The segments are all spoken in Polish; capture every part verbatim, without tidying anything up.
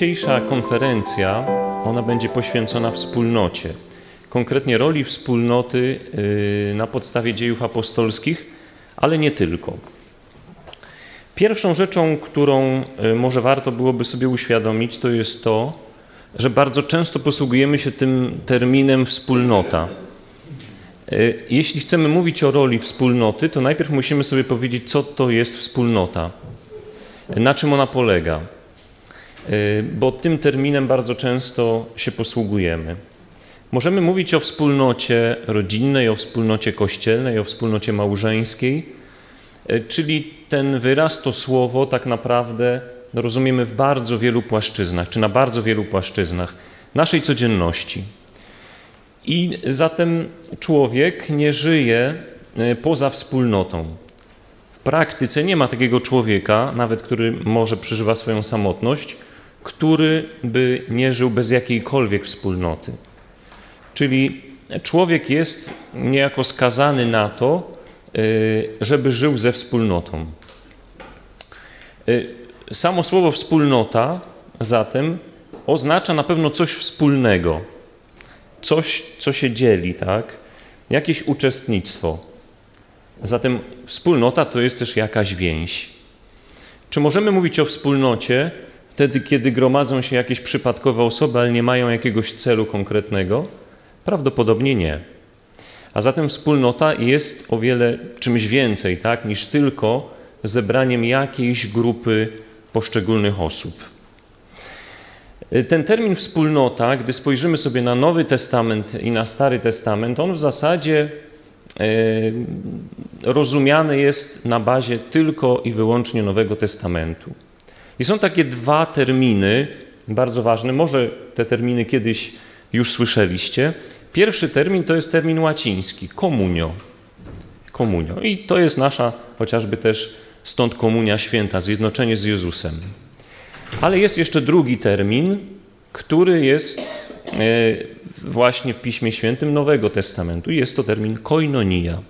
dzisiejsza konferencja, ona będzie poświęcona wspólnocie. Konkretnie roli wspólnoty na podstawie dziejów apostolskich, ale nie tylko. Pierwszą rzeczą, którą może warto byłoby sobie uświadomić, to jest to, że bardzo często posługujemy się tym terminem wspólnota. Jeśli chcemy mówić o roli wspólnoty, to najpierw musimy sobie powiedzieć, co to jest wspólnota, na czym ona polega, bo tym terminem bardzo często się posługujemy. Możemy mówić o wspólnocie rodzinnej, o wspólnocie kościelnej, o wspólnocie małżeńskiej, czyli ten wyraz, to słowo tak naprawdę rozumiemy w bardzo wielu płaszczyznach, czy na bardzo wielu płaszczyznach naszej codzienności. I zatem człowiek nie żyje poza wspólnotą. W praktyce nie ma takiego człowieka, nawet który może przeżywa swoją samotność, który by nie żył bez jakiejkolwiek wspólnoty. Czyli człowiek jest niejako skazany na to, żeby żył ze wspólnotą. Samo słowo wspólnota zatem oznacza na pewno coś wspólnego, coś, co się dzieli, tak? Jakieś uczestnictwo. Zatem wspólnota to jest też jakaś więź. Czy możemy mówić o wspólnocie wtedy, kiedy gromadzą się jakieś przypadkowe osoby, ale nie mają jakiegoś celu konkretnego? Prawdopodobnie nie. A zatem wspólnota jest o wiele czymś więcej, tak, niż tylko zebraniem jakiejś grupy poszczególnych osób. Ten termin wspólnota, gdy spojrzymy sobie na Nowy Testament i na Stary Testament, on w zasadzie rozumiany jest na bazie tylko i wyłącznie Nowego Testamentu. I są takie dwa terminy, bardzo ważne, może te terminy kiedyś już słyszeliście. Pierwszy termin to jest termin łaciński, komunio. Komunio. I to jest nasza, chociażby też stąd komunia święta, zjednoczenie z Jezusem. Ale jest jeszcze drugi termin, który jest właśnie w Piśmie Świętym Nowego Testamentu. Jest to termin koinonia.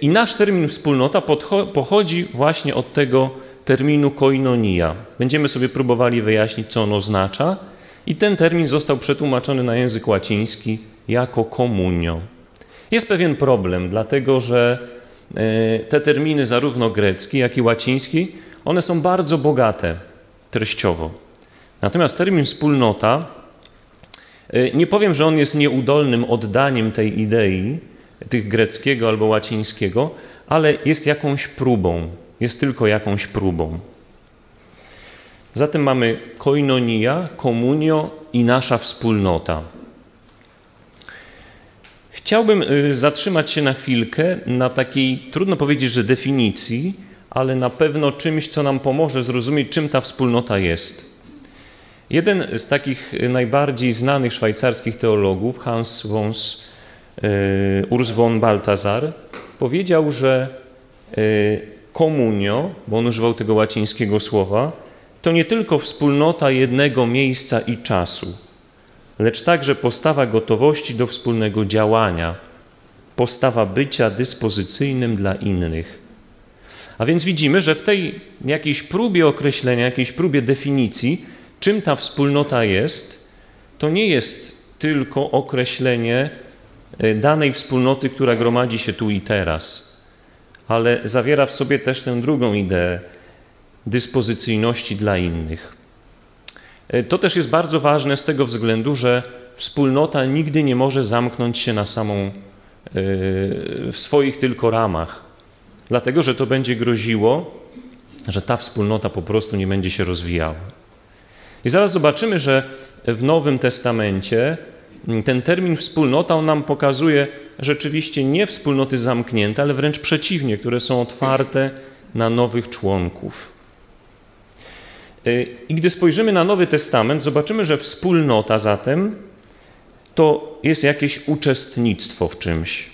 I nasz termin wspólnota pochodzi właśnie od tego terminu koinonia. Będziemy sobie próbowali wyjaśnić, co ono oznacza. I ten termin został przetłumaczony na język łaciński jako komunio. Jest pewien problem, dlatego że te terminy zarówno grecki, jak i łaciński, one są bardzo bogate treściowo. Natomiast termin wspólnota, nie powiem, że on jest nieudolnym oddaniem tej idei, tych greckiego albo łacińskiego, ale jest jakąś próbą, jest tylko jakąś próbą. Zatem mamy koinonia, komunio i nasza wspólnota. Chciałbym zatrzymać się na chwilkę na takiej, trudno powiedzieć, że definicji, ale na pewno czymś, co nam pomoże zrozumieć, czym ta wspólnota jest. Jeden z takich najbardziej znanych szwajcarskich teologów, Hans von Urs von Balthasar, powiedział, że komunio, bo on używał tego łacińskiego słowa, to nie tylko wspólnota jednego miejsca i czasu, lecz także postawa gotowości do wspólnego działania, postawa bycia dyspozycyjnym dla innych. A więc widzimy, że w tej jakiejś próbie określenia, jakiejś próbie definicji, czym ta wspólnota jest, to nie jest tylko określenie danej wspólnoty, która gromadzi się tu i teraz, ale zawiera w sobie też tę drugą ideę, dyspozycyjności dla innych. To też jest bardzo ważne z tego względu, że wspólnota nigdy nie może zamknąć się na samą, w swoich tylko ramach, dlatego że to będzie groziło, że ta wspólnota po prostu nie będzie się rozwijała. I zaraz zobaczymy, że w Nowym Testamencie ten termin wspólnota, on nam pokazuje rzeczywiście nie wspólnoty zamknięte, ale wręcz przeciwnie, które są otwarte na nowych członków. I gdy spojrzymy na Nowy Testament, zobaczymy, że wspólnota zatem to jest jakieś uczestnictwo w czymś.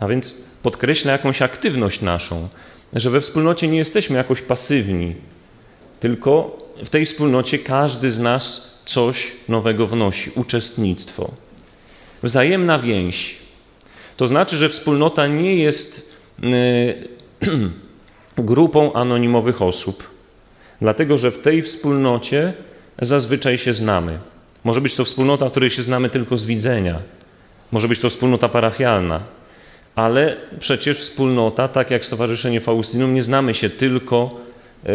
A więc podkreśla jakąś aktywność naszą, że we wspólnocie nie jesteśmy jakoś pasywni, tylko w tej wspólnocie każdy z nas coś nowego wnosi, uczestnictwo. Wzajemna więź. To znaczy, że wspólnota nie jest yy, grupą anonimowych osób. dlatego że w tej wspólnocie zazwyczaj się znamy. Może być to wspólnota, w której się znamy tylko z widzenia. Może być to wspólnota parafialna. Ale przecież wspólnota, tak jak Stowarzyszenie Faustinum, nie znamy się tylko,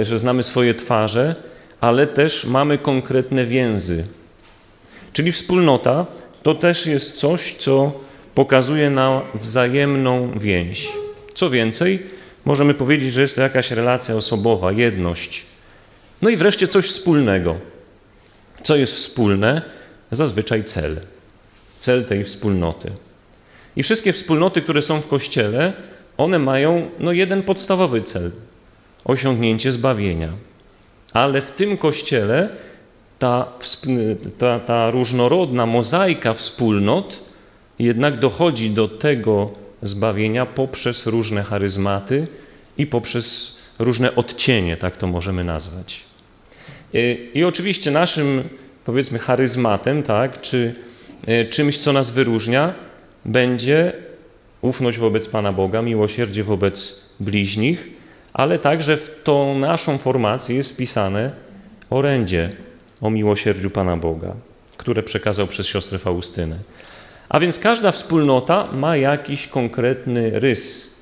że znamy swoje twarze, ale też mamy konkretne więzy. Czyli wspólnota to też jest coś, co pokazuje nam wzajemną więź. Co więcej, możemy powiedzieć, że jest to jakaś relacja osobowa, jedność. No i wreszcie coś wspólnego. Co jest wspólne? Zazwyczaj cel. Cel tej wspólnoty. I wszystkie wspólnoty, które są w Kościele, one mają no, jeden podstawowy cel. Osiągnięcie zbawienia. Ale w tym Kościele ta, ta, ta różnorodna mozaika wspólnot jednak dochodzi do tego zbawienia poprzez różne charyzmaty i poprzez różne odcienie, tak to możemy nazwać. I, i oczywiście naszym, powiedzmy, charyzmatem, tak, czy y, czymś, co nas wyróżnia, będzie ufność wobec Pana Boga, miłosierdzie wobec bliźnich, ale także w tą naszą formację jest wpisane orędzie o miłosierdziu Pana Boga, które przekazał przez siostrę Faustynę. A więc każda wspólnota ma jakiś konkretny rys,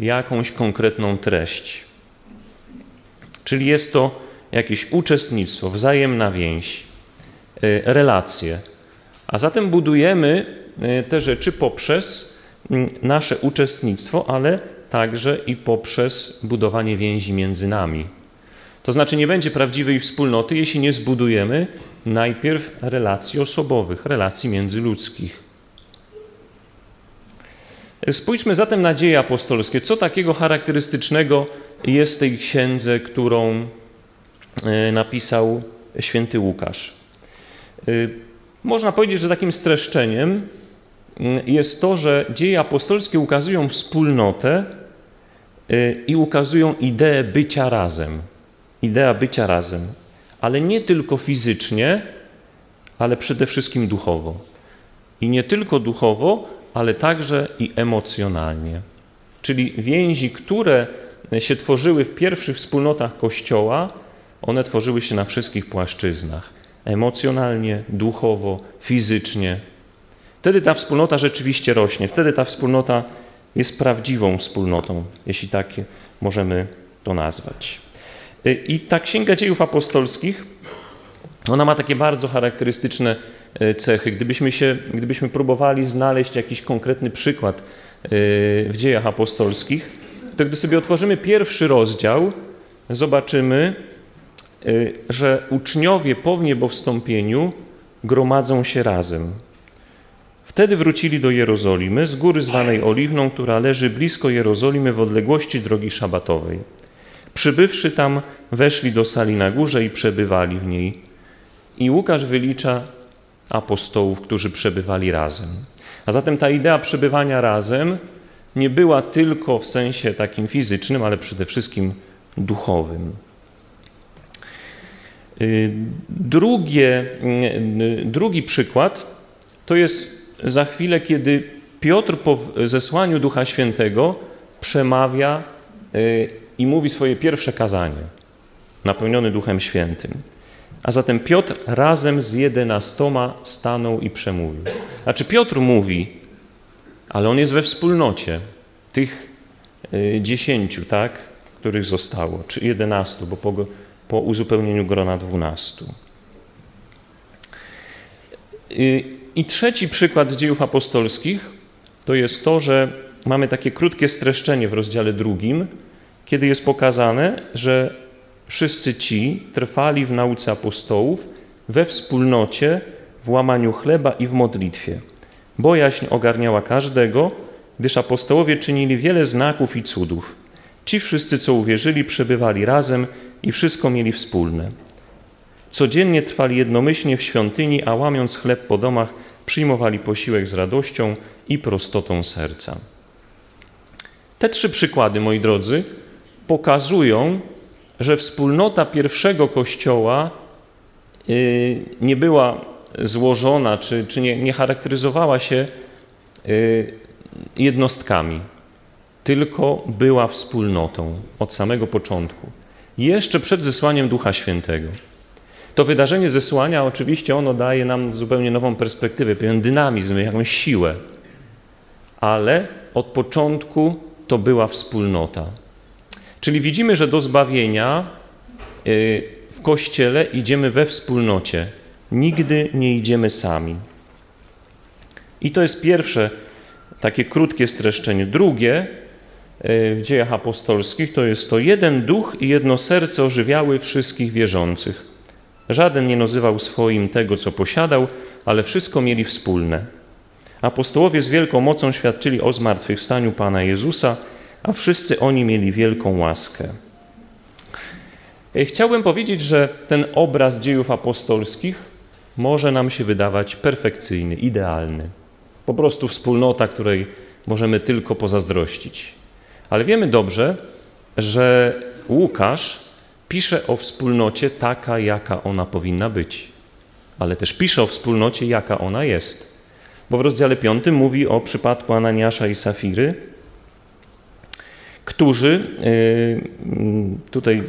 jakąś konkretną treść. Czyli jest to jakieś uczestnictwo, wzajemna więź, relacje. A zatem budujemy te rzeczy poprzez nasze uczestnictwo, ale także i poprzez budowanie więzi między nami. To znaczy nie będzie prawdziwej wspólnoty, jeśli nie zbudujemy najpierw relacji osobowych, relacji międzyludzkich. Spójrzmy zatem na Dzieje Apostolskie. Co takiego charakterystycznego jest w tej księdze, którą napisał święty Łukasz? Można powiedzieć, że takim streszczeniem jest to, że Dzieje Apostolskie ukazują wspólnotę i ukazują ideę bycia razem. Idea bycia razem, ale nie tylko fizycznie, ale przede wszystkim duchowo. I nie tylko duchowo, ale także i emocjonalnie. Czyli więzi, które się tworzyły w pierwszych wspólnotach Kościoła, one tworzyły się na wszystkich płaszczyznach. Emocjonalnie, duchowo, fizycznie. Wtedy ta wspólnota rzeczywiście rośnie. Wtedy ta wspólnota jest prawdziwą wspólnotą, jeśli tak możemy to nazwać. I ta Księga Dziejów Apostolskich, ona ma takie bardzo charakterystyczne cechy. Gdybyśmy, się, gdybyśmy próbowali znaleźć jakiś konkretny przykład w Dziejach Apostolskich, to gdy sobie otworzymy pierwszy rozdział, zobaczymy, że uczniowie po niebowstąpieniu gromadzą się razem. Wtedy wrócili do Jerozolimy, z góry zwanej Oliwną, która leży blisko Jerozolimy w odległości drogi szabatowej. Przybywszy tam, weszli do sali na górze i przebywali w niej. I Łukasz wylicza apostołów, którzy przebywali razem. A zatem ta idea przebywania razem nie była tylko w sensie takim fizycznym, ale przede wszystkim duchowym. Drugie, drugi przykład to jest za chwilę, kiedy Piotr po zesłaniu Ducha Świętego przemawia i mówi swoje pierwsze kazanie, napełniony Duchem Świętym. A zatem Piotr razem z jedenastoma stanął i przemówił. Znaczy Piotr mówi, ale on jest we wspólnocie tych dziesięciu, tak, których zostało, czy jedenastu, bo po, po uzupełnieniu grona dwunastu. I, I trzeci przykład z Dziejów Apostolskich to jest to, że mamy takie krótkie streszczenie w rozdziale drugim, kiedy jest pokazane, że wszyscy ci trwali w nauce apostołów, we wspólnocie, w łamaniu chleba i w modlitwie. Bojaźń ogarniała każdego, gdyż apostołowie czynili wiele znaków i cudów. Ci wszyscy, co uwierzyli, przebywali razem i wszystko mieli wspólne. Codziennie trwali jednomyślnie w świątyni, a łamiąc chleb po domach, przyjmowali posiłek z radością i prostotą serca. Te trzy przykłady, moi drodzy, pokazują, że wspólnota pierwszego Kościoła nie była złożona, czy, czy nie, nie charakteryzowała się jednostkami, tylko była wspólnotą od samego początku. jeszcze przed zesłaniem Ducha Świętego. To wydarzenie zesłania, oczywiście ono daje nam zupełnie nową perspektywę, pewien dynamizm, jakąś siłę, ale od początku to była wspólnota. Czyli widzimy, że do zbawienia w Kościele idziemy we wspólnocie. Nigdy nie idziemy sami. I to jest pierwsze takie krótkie streszczenie. Drugie w Dziejach Apostolskich to jest to jeden duch i jedno serce ożywiały wszystkich wierzących. Żaden nie nazywał swoim tego, co posiadał, ale wszystko mieli wspólne. Apostołowie z wielką mocą świadczyli o zmartwychwstaniu Pana Jezusa, a wszyscy oni mieli wielką łaskę. Chciałbym powiedzieć, że ten obraz dziejów apostolskich może nam się wydawać perfekcyjny, idealny. Po prostu wspólnota, której możemy tylko pozazdrościć. Ale wiemy dobrze, że Łukasz pisze o wspólnocie taka, jaka ona powinna być. Ale też pisze o wspólnocie, jaka ona jest. Bo w rozdziale piątym mówi o przypadku Ananiasza i Safiry, którzy tutaj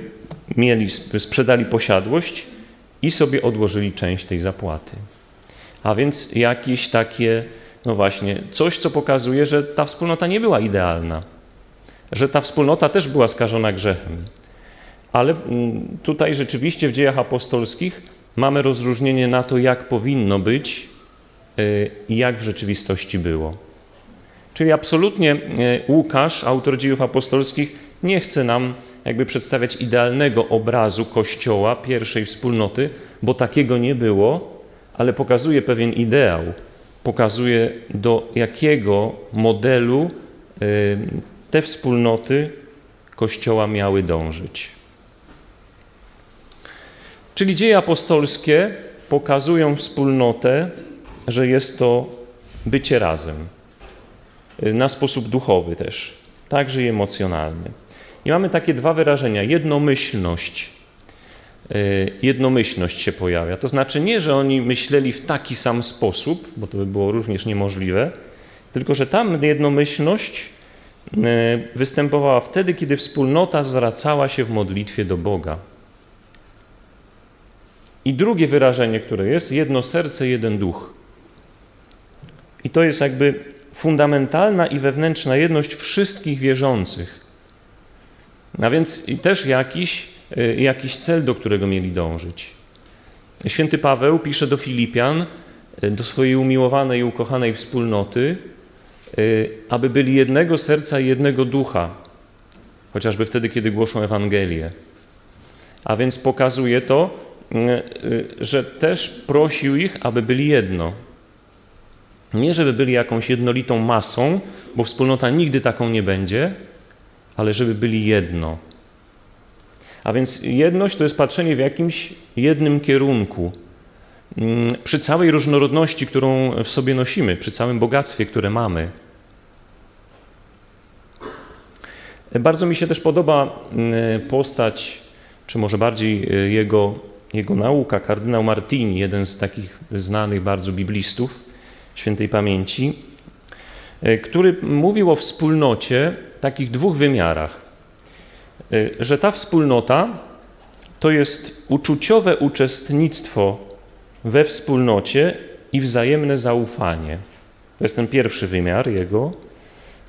mieli, sprzedali posiadłość i sobie odłożyli część tej zapłaty. A więc jakieś takie, no właśnie, coś, co pokazuje, że ta wspólnota nie była idealna. Że ta wspólnota też była skażona grzechem. Ale tutaj rzeczywiście w Dziejach Apostolskich mamy rozróżnienie na to, jak powinno być i jak w rzeczywistości było. Czyli absolutnie Łukasz, autor Dziejów Apostolskich, nie chce nam jakby przedstawiać idealnego obrazu Kościoła, pierwszej wspólnoty, bo takiego nie było, ale pokazuje pewien ideał. Pokazuje, do jakiego modelu te wspólnoty Kościoła miały dążyć. Czyli dzieje apostolskie pokazują wspólnotę, że jest to bycie razem. Na sposób duchowy też, także i emocjonalny. I mamy takie dwa wyrażenia. Jednomyślność. Jednomyślność się pojawia. To znaczy nie, że oni myśleli w taki sam sposób, bo to by było również niemożliwe, tylko że tam jednomyślność występowała wtedy, kiedy wspólnota zwracała się w modlitwie do Boga. I drugie wyrażenie, które jest, jedno serce, jeden duch. I to jest jakby fundamentalna i wewnętrzna jedność wszystkich wierzących. A więc i też jakiś, jakiś cel, do którego mieli dążyć. Święty Paweł pisze do Filipian, do swojej umiłowanej i ukochanej wspólnoty, aby byli jednego serca i jednego ducha, chociażby wtedy, kiedy głoszą Ewangelię. A więc pokazuje to, że też prosił ich, aby byli jedno. Nie, żeby byli jakąś jednolitą masą, bo wspólnota nigdy taką nie będzie, ale żeby byli jedno. A więc jedność to jest patrzenie w jakimś jednym kierunku. Przy całej różnorodności, którą w sobie nosimy, przy całym bogactwie, które mamy. Bardzo mi się też podoba postać, czy może bardziej jego, jego nauka, kardynał Martini, jeden z takich znanych bardzo biblistów świętej pamięci, który mówił o wspólnocie w takich dwóch wymiarach. Że ta wspólnota to jest uczuciowe uczestnictwo we wspólnocie i wzajemne zaufanie. To jest ten pierwszy wymiar jego,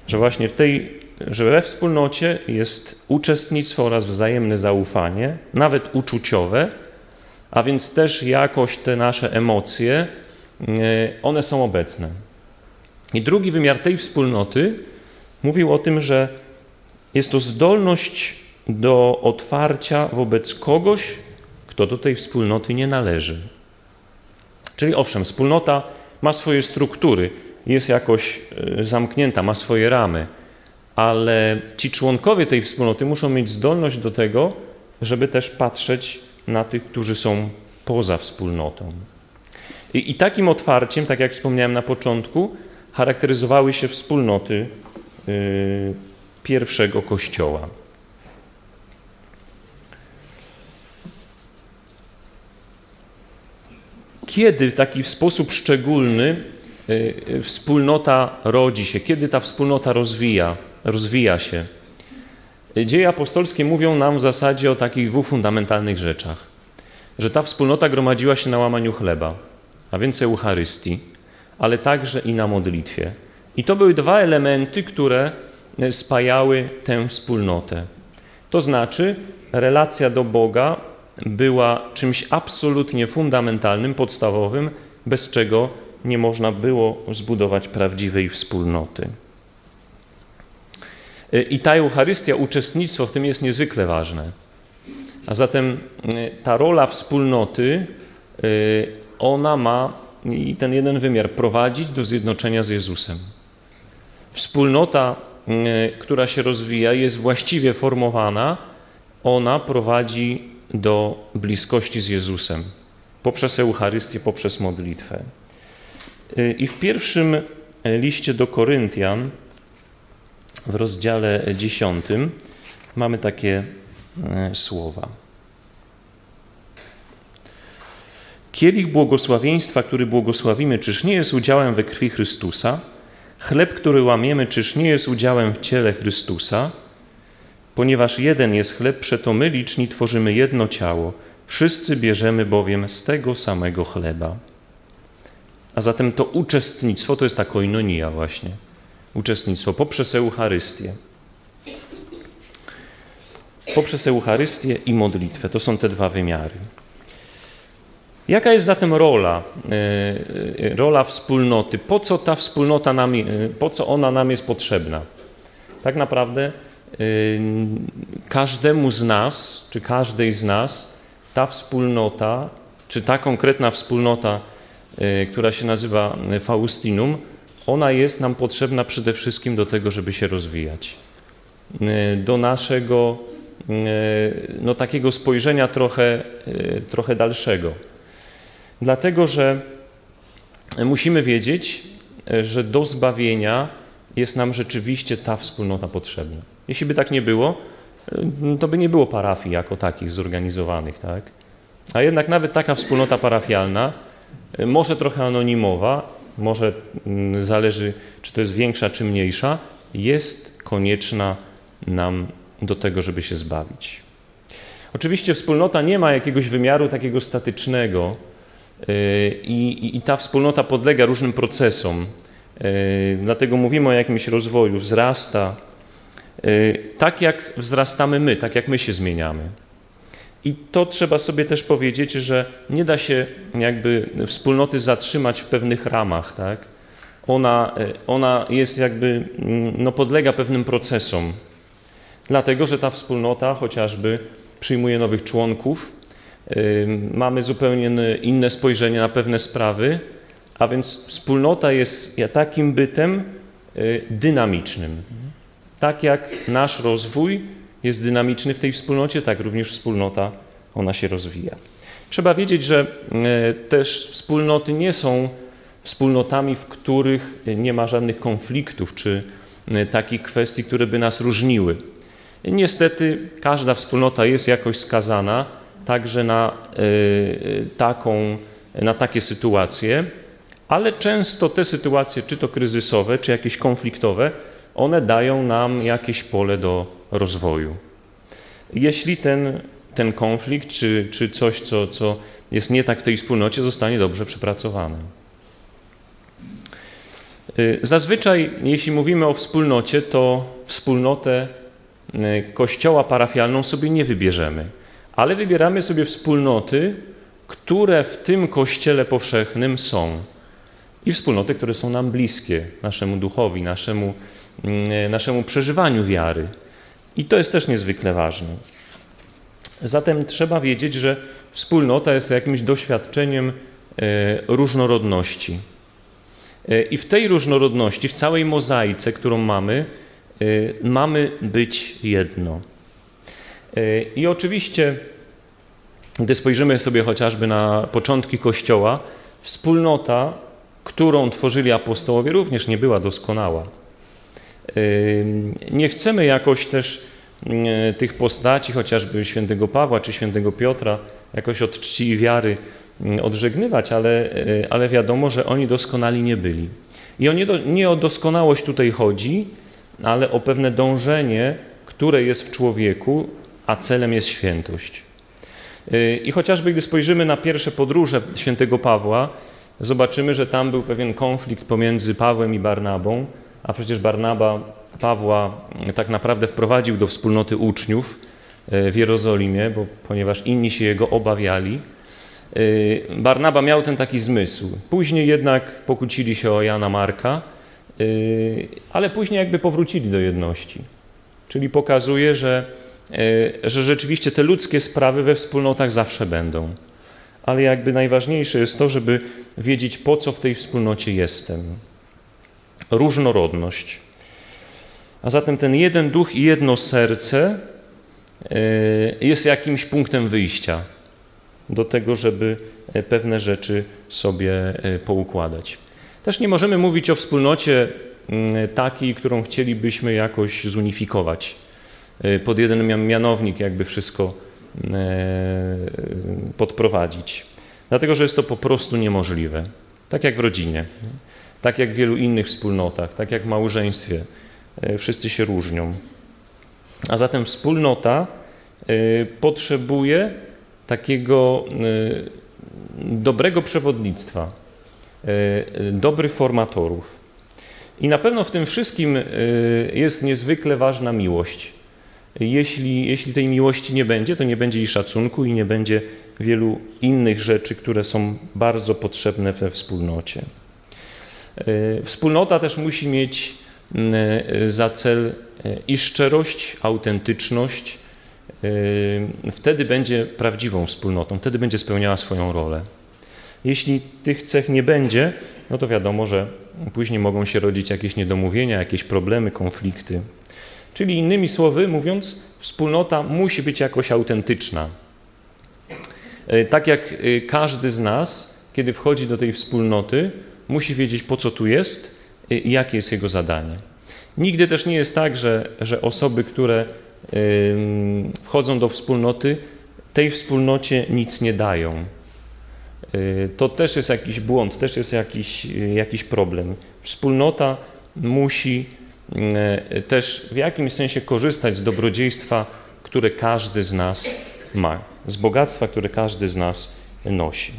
że właśnie w tej, że we wspólnocie jest uczestnictwo oraz wzajemne zaufanie, nawet uczuciowe, a więc też jakoś te nasze emocje, one są obecne. I drugi wymiar tej wspólnoty mówił o tym, że jest to zdolność do otwarcia wobec kogoś, kto do tej wspólnoty nie należy. Czyli owszem, wspólnota ma swoje struktury, jest jakoś zamknięta, ma swoje ramy, ale ci członkowie tej wspólnoty muszą mieć zdolność do tego, żeby też patrzeć na tych, którzy są poza wspólnotą. I, i takim otwarciem, tak jak wspomniałem na początku, charakteryzowały się wspólnoty yy, pierwszego Kościoła. Kiedy w taki sposób szczególny yy, wspólnota rodzi się, kiedy ta wspólnota rozwija, rozwija się? Dzieje apostolskie mówią nam w zasadzie o takich dwóch fundamentalnych rzeczach. Że ta wspólnota gromadziła się na łamaniu chleba, a więc Eucharystii, ale także i na modlitwie. I to były dwa elementy, które spajały tę wspólnotę. To znaczy relacja do Boga była czymś absolutnie fundamentalnym, podstawowym, bez czego nie można było zbudować prawdziwej wspólnoty. I ta Eucharystia, uczestnictwo w tym jest niezwykle ważne. A zatem ta rola wspólnoty, ona ma i ten jeden wymiar prowadzić do zjednoczenia z Jezusem. Wspólnota, która się rozwija, jest właściwie formowana, ona prowadzi do bliskości z Jezusem poprzez Eucharystię, poprzez modlitwę. I w pierwszym liście do Koryntian, w rozdziale dziesiątym, mamy takie słowa. Kielich błogosławieństwa, który błogosławimy, czyż nie jest udziałem we krwi Chrystusa? Chleb, który łamiemy, czyż nie jest udziałem w ciele Chrystusa? Ponieważ jeden jest chleb, przeto my liczni tworzymy jedno ciało. Wszyscy bierzemy bowiem z tego samego chleba. A zatem to uczestnictwo, to jest ta koinonia właśnie. Uczestnictwo poprzez Eucharystię. Poprzez Eucharystię i modlitwę. To są te dwa wymiary. Jaka jest zatem rola, rola wspólnoty? Po co ta wspólnota nam, po co ona nam jest potrzebna? Tak naprawdę każdemu z nas, czy każdej z nas, ta wspólnota, czy ta konkretna wspólnota, która się nazywa Faustinum, ona jest nam potrzebna przede wszystkim do tego, żeby się rozwijać. Do naszego no, takiego spojrzenia trochę, trochę dalszego. Dlatego, że musimy wiedzieć, że do zbawienia jest nam rzeczywiście ta wspólnota potrzebna. Jeśli by tak nie było, to by nie było parafii jako takich zorganizowanych, tak? A jednak nawet taka wspólnota parafialna, może trochę anonimowa, może zależy, czy to jest większa, czy mniejsza, jest konieczna nam do tego, żeby się zbawić. Oczywiście wspólnota nie ma jakiegoś wymiaru takiego statycznego i, i ta wspólnota podlega różnym procesom. Dlatego mówimy o jakimś rozwoju, wzrasta. Tak jak wzrastamy my, tak jak my się zmieniamy. I to trzeba sobie też powiedzieć, że nie da się jakby wspólnoty zatrzymać w pewnych ramach, tak? Ona, ona jest jakby, no podlega pewnym procesom. Dlatego, że ta wspólnota chociażby przyjmuje nowych członków, yy, mamy zupełnie inne spojrzenie na pewne sprawy, a więc wspólnota jest takim bytem yy, dynamicznym. Tak jak nasz rozwój jest dynamiczny w tej wspólnocie, tak również wspólnota, ona się rozwija. Trzeba wiedzieć, że też wspólnoty nie są wspólnotami, w których nie ma żadnych konfliktów czy takich kwestii, które by nas różniły. Niestety każda wspólnota jest jakoś skazana także na taką, na takie sytuacje, ale często te sytuacje, czy to kryzysowe, czy jakieś konfliktowe, one dają nam jakieś pole do rozwoju. Jeśli ten, ten konflikt, czy, czy coś, co, co jest nie tak w tej wspólnocie, zostanie dobrze przepracowane. Zazwyczaj, jeśli mówimy o wspólnocie, to wspólnotę kościoła parafialną sobie nie wybierzemy, ale wybieramy sobie wspólnoty, które w tym kościele powszechnym są i wspólnoty, które są nam bliskie, naszemu duchowi, naszemu naszemu przeżywaniu wiary. I to jest też niezwykle ważne. Zatem trzeba wiedzieć, że wspólnota jest jakimś doświadczeniem różnorodności. I w tej różnorodności, w całej mozaice, którą mamy, mamy być jedno. I oczywiście, gdy spojrzymy sobie chociażby na początki Kościoła, wspólnota, którą tworzyli apostołowie, również nie była doskonała. Nie chcemy jakoś też tych postaci, chociażby świętego Pawła czy świętego Piotra, jakoś od czci i wiary odżegnywać, ale, ale wiadomo, że oni doskonali nie byli. I o nie, do, nie o doskonałość tutaj chodzi, ale o pewne dążenie, które jest w człowieku, a celem jest świętość. I chociażby gdy spojrzymy na pierwsze podróże świętego Pawła, zobaczymy, że tam był pewien konflikt pomiędzy Pawłem i Barnabą, a przecież Barnaba Pawła tak naprawdę wprowadził do wspólnoty uczniów w Jerozolimie, bo ponieważ inni się jego obawiali. Barnaba miał ten taki zmysł. Później jednak pokłócili się o Jana Marka, ale później jakby powrócili do jedności. Czyli pokazuje, że, że rzeczywiście te ludzkie sprawy we wspólnotach zawsze będą. Ale jakby najważniejsze jest to, żeby wiedzieć, po co w tej wspólnocie jestem. Różnorodność. A zatem ten jeden duch i jedno serce jest jakimś punktem wyjścia do tego, żeby pewne rzeczy sobie poukładać. Też nie możemy mówić o wspólnocie takiej, którą chcielibyśmy jakoś zunifikować. Pod jeden mianownik jakby wszystko podprowadzić. Dlatego, że jest to po prostu niemożliwe. Tak jak w rodzinie, tak jak w wielu innych wspólnotach, tak jak w małżeństwie. Wszyscy się różnią. A zatem wspólnota potrzebuje takiego dobrego przewodnictwa, dobrych formatorów. I na pewno w tym wszystkim jest niezwykle ważna miłość. Jeśli, jeśli tej miłości nie będzie, to nie będzie i szacunku, i nie będzie wielu innych rzeczy, które są bardzo potrzebne we wspólnocie. Wspólnota też musi mieć za cel i szczerość, autentyczność. Wtedy będzie prawdziwą wspólnotą, wtedy będzie spełniała swoją rolę. Jeśli tych cech nie będzie, no to wiadomo, że później mogą się rodzić jakieś niedomówienia, jakieś problemy, konflikty. Czyli innymi słowy mówiąc, wspólnota musi być jakoś autentyczna. Tak jak każdy z nas, kiedy wchodzi do tej wspólnoty, musi wiedzieć, po co tu jest, jakie jest jego zadanie. Nigdy też nie jest tak, że, że osoby, które wchodzą do wspólnoty, tej wspólnocie nic nie dają. To też jest jakiś błąd, też jest jakiś, jakiś problem. Wspólnota musi też w jakimś sensie korzystać z dobrodziejstwa, które każdy z nas ma, z bogactwa, które każdy z nas nosi.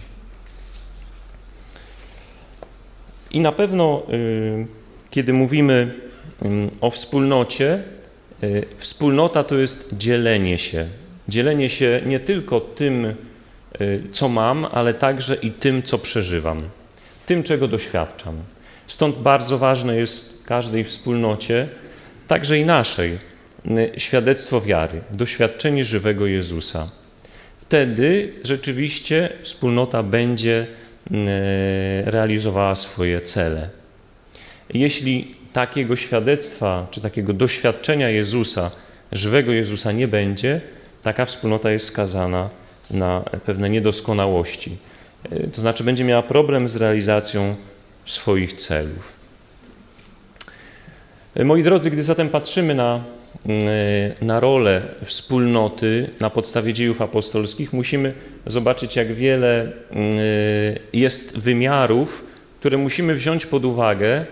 I na pewno, kiedy mówimy o wspólnocie, wspólnota to jest dzielenie się. Dzielenie się nie tylko tym, co mam, ale także i tym, co przeżywam, tym, czego doświadczam. Stąd bardzo ważne jest w każdej wspólnocie, także i naszej, świadectwo wiary, doświadczenie żywego Jezusa. Wtedy rzeczywiście wspólnota będzie realizowała swoje cele. Jeśli takiego świadectwa, czy takiego doświadczenia Jezusa, żywego Jezusa nie będzie, taka wspólnota jest skazana na pewne niedoskonałości. To znaczy będzie miała problem z realizacją swoich celów. Moi drodzy, gdy zatem patrzymy na, na rolę wspólnoty na podstawie dziejów apostolskich, musimy zobaczyć, jak wiele jest wymiarów, które musimy wziąć pod uwagę,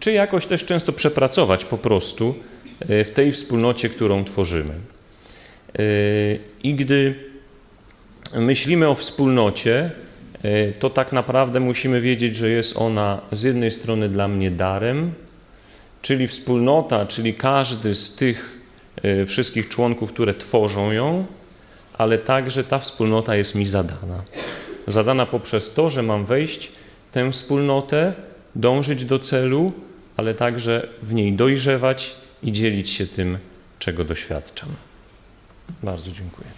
czy jakoś też często przepracować po prostu w tej wspólnocie, którą tworzymy. I gdy myślimy o wspólnocie, to tak naprawdę musimy wiedzieć, że jest ona z jednej strony dla mnie darem, czyli wspólnota, czyli każdy z tych wszystkich członków, które tworzą ją, ale także ta wspólnota jest mi zadana. Zadana poprzez to, że mam wejść w tę wspólnotę, dążyć do celu, ale także w niej dojrzewać i dzielić się tym, czego doświadczam. Bardzo dziękuję.